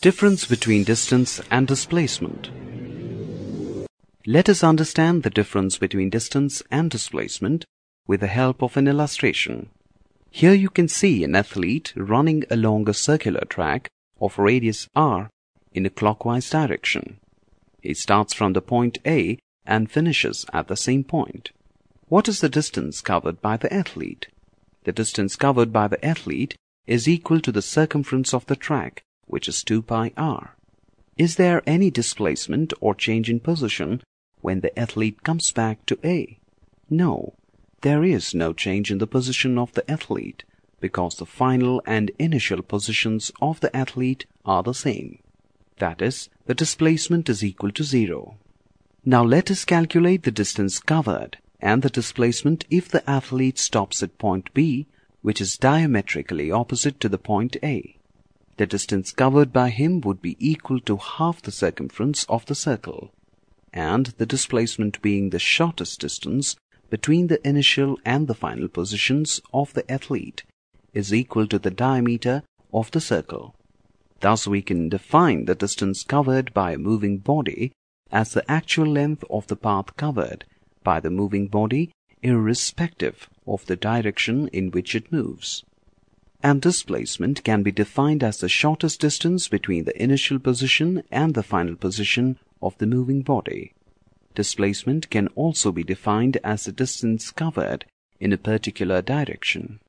Difference between distance and displacement. Let us understand the difference between distance and displacement with the help of an illustration. Here you can see an athlete running along a circular track of radius r in a clockwise direction. He starts from the point A and finishes at the same point. What is the distance covered by the athlete? The distance covered by the athlete is equal to the circumference of the track, which is 2 pi r. Is there any displacement or change in position when the athlete comes back to A? No, there is no change in the position of the athlete because the final and initial positions of the athlete are the same. That is, the displacement is equal to 0. Now let us calculate the distance covered and the displacement if the athlete stops at point B, which is diametrically opposite to the point A. The distance covered by him would be equal to half the circumference of the circle, and the displacement being the shortest distance between the initial and the final positions of the athlete is equal to the diameter of the circle. Thus we can define the distance covered by a moving body as the actual length of the path covered by the moving body irrespective of the direction in which it moves. And displacement can be defined as the shortest distance between the initial position and the final position of the moving body. Displacement can also be defined as the distance covered in a particular direction.